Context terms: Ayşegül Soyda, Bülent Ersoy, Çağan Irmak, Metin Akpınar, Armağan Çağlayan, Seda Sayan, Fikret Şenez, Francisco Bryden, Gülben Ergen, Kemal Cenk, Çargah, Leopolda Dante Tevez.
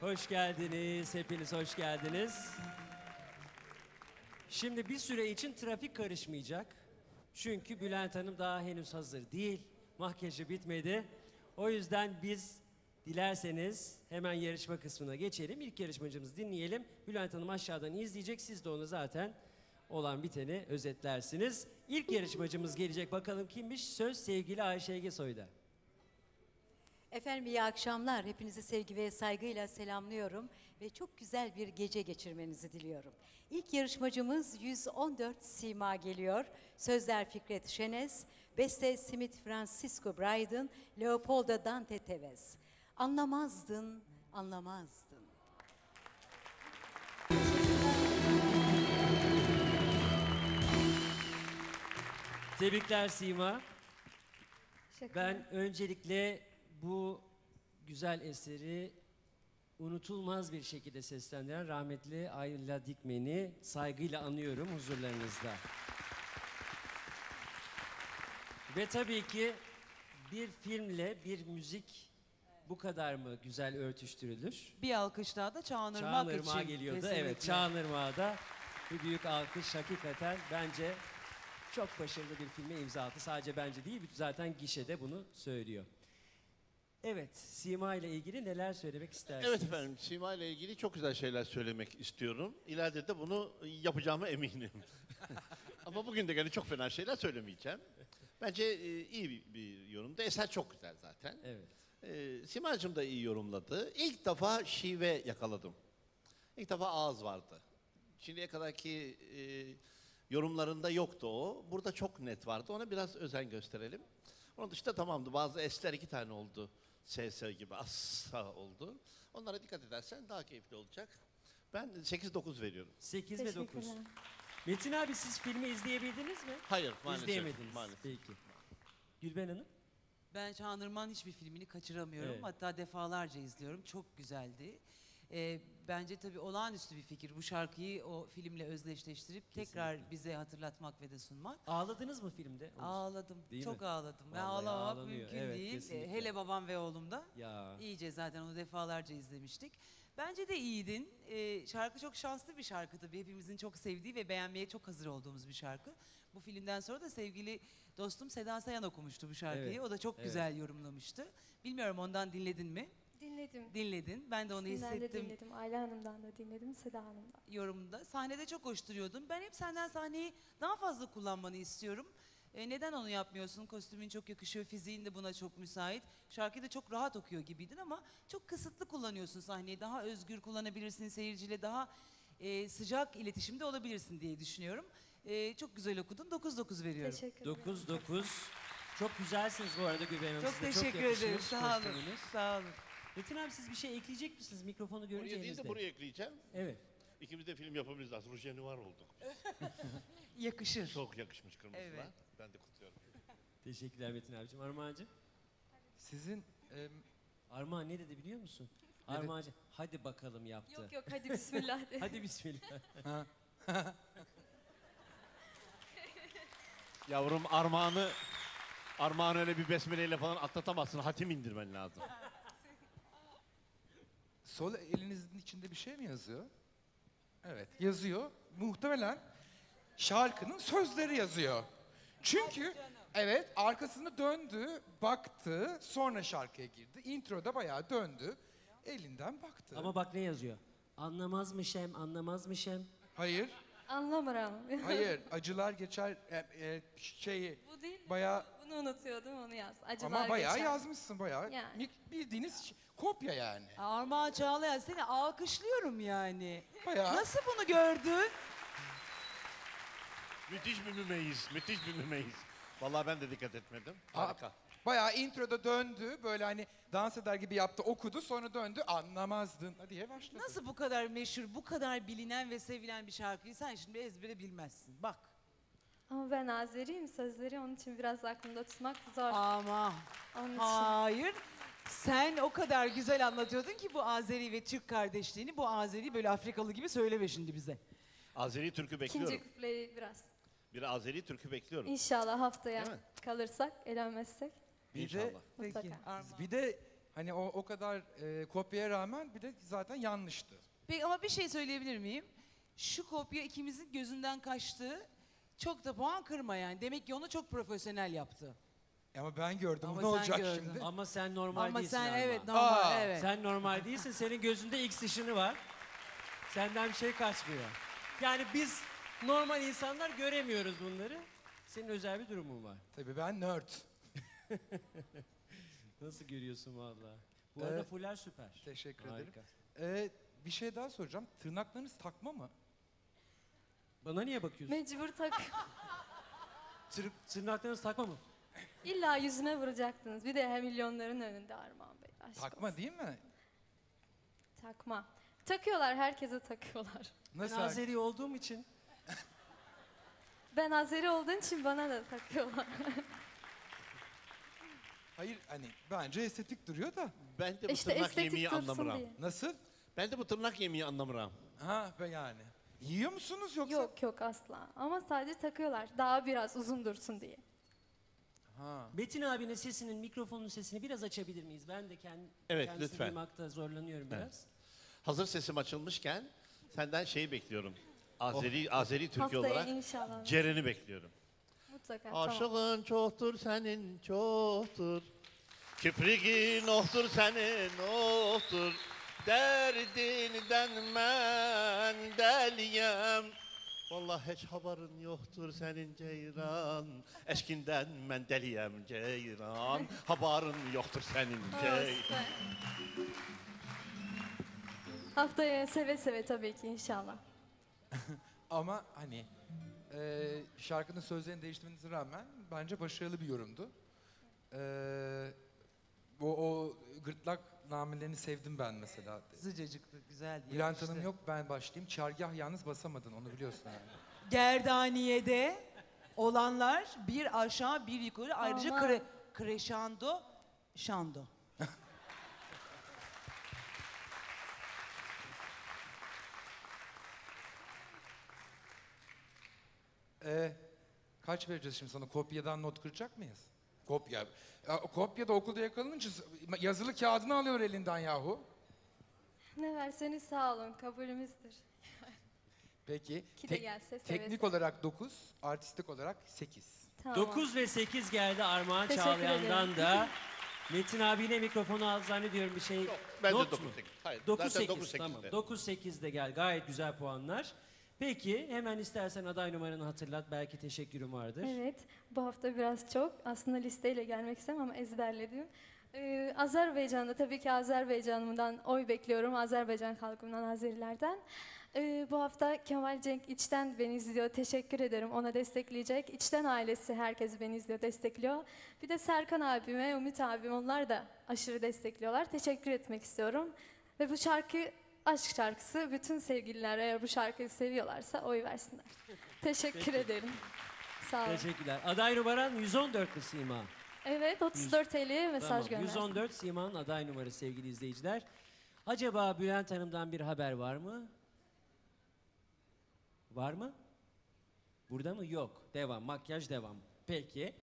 Hoş geldiniz, hepiniz hoş geldiniz. Şimdi bir süre için trafik karışmayacak. Çünkü Bülent Hanım daha henüz hazır değil. Makyajı bitmedi. O yüzden biz dilerseniz hemen yarışma kısmına geçelim. İlk yarışmacımızı dinleyelim. Bülent Hanım aşağıdan izleyecek. Siz de onu zaten olan biteni özetlersiniz. İlk yarışmacımız gelecek. Bakalım kimmiş? Söz sevgili Ayşegül Soyda. Efendim iyi akşamlar. Hepinizi sevgi ve saygıyla selamlıyorum ve çok güzel bir gece geçirmenizi diliyorum. İlk yarışmacımız 114 Sima geliyor. Sözler Fikret Şenez, beste Francisco Bryden, Leopolda Dante Tevez. Anlamazdın, anlamazdın. Tebrikler Sima. Ben öncelikle bu güzel eseri unutulmaz bir şekilde seslendiren rahmetli Ayla Dikmen'i saygıyla anıyorum huzurlarınızda. Ve tabii ki bir filmle bir müzik bu kadar mı güzel örtüştürülür? Bir alkış daha da Çağan Irmak için. Çağan Irmak geliyordu. Kesinlikle. Evet, Çağan Irmak'a da bir büyük alkış. Hakikaten bence çok başarılı bir filme imza attı. Sadece bence değil, zaten gişede bunu söylüyor. Evet, Sima ile ilgili neler söylemek istersiniz? Evet efendim, Sima ile ilgili çok güzel şeyler söylemek istiyorum. İleride de bunu yapacağıma eminim. Ama bugün de gene çok fena şeyler söylemeyeceğim. Bence iyi bir yorumdu. Eser çok güzel zaten. Evet. Simacığım da iyi yorumladı. İlk defa şive yakaladım. İlk defa ağız vardı. Şimdiye kadarki yorumlarında yoktu o. Burada çok net vardı. Ona biraz özen gösterelim. Onun dışında tamamdı. Bazı esler 2 tane oldu. S.S. gibi asla oldu. Onlara dikkat edersen daha keyifli olacak. Ben 8-9 veriyorum. 8 ve 9. Metin abi siz filmi izleyebildiniz mi? Hayır maalesef. İzleyemediniz. Maalesef. Peki. Gülben Hanım? Ben Çağan Irmak'ın hiçbir filmini kaçıramıyorum. Evet. Hatta defalarca izliyorum. Çok güzeldi. Bence tabii olağanüstü bir fikir. Bu şarkıyı o filmle özdeşleştirip kesinlikle tekrar bize hatırlatmak ve de sunmak. Ağladınız mı filmde? Ağladım. Değil çok mi? Ağladım. Ve ağlamak mümkün evet, değil. Kesinlikle. Hele babam ve oğlum da ya. İyice zaten onu defalarca izlemiştik. Bence de iyiydin. Şarkı çok şanslı bir şarkı tabii. Hepimizin çok sevdiği ve beğenmeye çok hazır olduğumuz bir şarkı. Bu filmden sonra da sevgili dostum Seda Sayan okumuştu bu şarkıyı. Evet, o da çok evet. güzel yorumlamıştı. Bilmiyorum ondan dinledin mi? Dinledim. Dinledin. Ben de onu hissettim. Dinledim. Ayla Hanım'dan da dinledim. Seda Hanım'dan. Yorumda. Sahnede çok hoş duruyordun. Ben hep senden sahneyi daha fazla kullanmanı istiyorum. Neden onu yapmıyorsun? Kostümün çok yakışıyor, fiziğin de buna çok müsait. Şarkıyı da çok rahat okuyor gibiydin ama çok kısıtlı kullanıyorsun sahneyi. Daha özgür kullanabilirsin seyirciyle, daha sıcak iletişimde olabilirsin diye düşünüyorum. Çok güzel okudun. 9-9 veriyorum. Teşekkür ederim. 9-9. Çok güzelsiniz bu arada Gülben Hanım. Çok teşekkür ederim. Sağ olun. Sağ olun. Metin abi siz bir şey ekleyecek misiniz? Mikrofonu göreceğinizde. Oraya değil de buraya ekleyeceğim. Evet. İkimiz de film yapabiliriz. Rujeni var olduk biz. Yakışır. Çok yakışmış kırmızılar. Evet. Ben de kutluyorum. Teşekkürler Metin abicim. Armağancığım. Sizin... Armağan ne dedi biliyor musun? Armağancığım hadi bakalım yaptı. Yok yok hadi bismillah. Hadi bismillah. Yavrum Armağan'ı öyle bir besmeleyle falan atlatamazsın. Hatim indirmen lazım. Sol elinizin içinde bir şey mi yazıyor? Evet, yazıyor. Muhtemelen şarkının sözleri yazıyor. Çünkü evet, arkasını döndü, baktı, sonra şarkıya girdi. Introda bayağı döndü, elinden baktı. Ama bak ne yazıyor? Anlamazmışım, anlamazmışım. Hayır. Anlamıram. Hayır, acılar geçer şeyi. Bu değil mi? Bayağı... Bunu unutuyordum, onu yaz. Acılar ama bayağı geçer. Yazmışsın, bayağı. Yani. Bildiğiniz kopya yani. Armağan Çağlayan, seni alkışlıyorum yani. Bayağı. Nasıl bunu gördün? Müthiş bir mümeyiz, müthiş bir mümeyiz. Vallahi ben de dikkat etmedim. Harika. Bayağı introda döndü, böyle hani dans eder gibi yaptı, okudu, sonra döndü, anlamazdın diye başladı. Nasıl bu kadar meşhur, bu kadar bilinen ve sevilen bir şarkıyı sen şimdi ezbere bilmezsin, bak. Ama ben Azeriyim, sözleri onun için biraz aklımda tutmak zor. Ama hayır, sen o kadar güzel anlatıyordun ki bu Azeri ve Türk kardeşliğini, bu Azeri böyle Afrikalı gibi söyleme şimdi bize. Azeri Türk'ü bekliyorum. İkinci küfleyi biraz. Bir Azeri Türk'ü bekliyorum. İnşallah haftaya kalırsak, elenmezsek. Bir de, mutlaka. Bir de Hani o kadar kopyaya rağmen bir de zaten yanlıştı. Peki ama bir şey söyleyebilir miyim? Şu kopya ikimizin gözünden kaçtı. Çok da puan kırma yani. Demek ki onu çok profesyonel yaptı. Ama ben gördüm. Ama ne olacak gördün şimdi? Ama sen normal ama değilsin. Ama sen evet normal. Evet. Sen normal değilsin. Senin gözünde X ışını var. Senden bir şey kaçmıyor. Yani biz normal insanlar göremiyoruz bunları. Senin özel bir durumun var. Tabii ben nerd. Nasıl görüyorsun valla? Bu arada fuller süper. Teşekkür harika ederim. Bir şey daha soracağım. Tırnaklarınız takma mı? Bana niye bakıyorsun? Mecbur tak. Tırnaklarınız takma mı? İlla yüzüme vuracaktınız. Bir de hem milyonların önünde Armağan Bey. Aşk takma olsun değil mi? Takma. Takıyorlar, herkese takıyorlar. Nasıl? Ben Azeri olduğum için. Ben Azeri olduğum için bana da takıyorlar. Hayır hani bence estetik duruyor da. Ben de bu işte tırnak yemeği anlamıram. Nasıl? Ben de bu tırnak yemeği anlamıram. Ha ben yani. Yiyor musunuz yoksa? Yok yok asla. Ama sadece takıyorlar. Daha biraz uzun dursun diye. Ha. Metin abinin sesinin, mikrofonun sesini biraz açabilir miyiz? Ben de kendisini duymakta zorlanıyorum biraz. Evet. Hazır sesim açılmışken senden şeyi bekliyorum. Azeri Türkü olarak inşallah. Ceren'i bekliyorum. Mutlaka. Aşığın tamam çoktur senin, çoktur. Kiprigin ohtur senin, ohtur. Derdinden ben deliyem. Vallahi hiç haberin yoktur senin ceyran. Eşkinden ben deliyem ceyran. Haberin yoktur senin ceyran. Haftaya seve seve tabii ki inşallah. Ama hani şarkının sözlerini değiştirmenize rağmen bence başarılı bir yorumdu. O gırtlak namillerini sevdim ben mesela. Sıcacıktı, güzel diye. Bülent Hanım yok, ben başlayayım. Çargah yalnız basamadın, onu biliyorsun yani. Gerdaniye'de olanlar bir aşağı bir yukarı. Aman. Ayrıca kreşando, şando. Kaç vereceğiz şimdi sana? Kopyadan not kıracak mıyız? Kopya. Kopya da okulda yakalanınca yazılı kağıdını alıyor elinden yahu. Ne verseniz sağ olun, kabulümüzdür. Peki. Teknik olarak 9, artistik olarak 8. Tamam. 9 ve 8 geldi Armağan Çağlayan'dan da. Metin abine mikrofonu aldı zannediyorum bir şey. Yok, ben not de 9-8. Hayır, 9-8 tamam. 9-8 de gel, gayet güzel puanlar. Peki, hemen istersen aday numaranı hatırlat. Belki teşekkürüm vardır. Evet, bu hafta biraz çok. Aslında listeyle gelmek istemem ama ezberledim. Azerbaycan'da, tabii ki Azerbaycan'ımdan oy bekliyorum. Azerbaycan halkımdan, Azerilerden. Bu hafta Kemal Cenk içten beni izliyor. Teşekkür ederim, ona destekleyecek. İçten ailesi herkes beni izliyor, destekliyor. Bir de Serkan abime, Ümit abim, onlar da aşırı destekliyorlar. Teşekkür etmek istiyorum. Ve bu şarkı... Aşk şarkısı. Bütün sevgililer eğer bu şarkıyı seviyorlarsa oy versinler. Teşekkür ederim. Sağ olun. Teşekkürler. Aday numaran 114 mi Sima? Evet, 34 TL'ye mesaj tamam gönderdim. 114 Sima'nın aday numarası sevgili izleyiciler. Acaba Bülent Hanım'dan bir haber var mı? Var mı? Burada mı? Yok. Devam. Makyaj devam. Peki.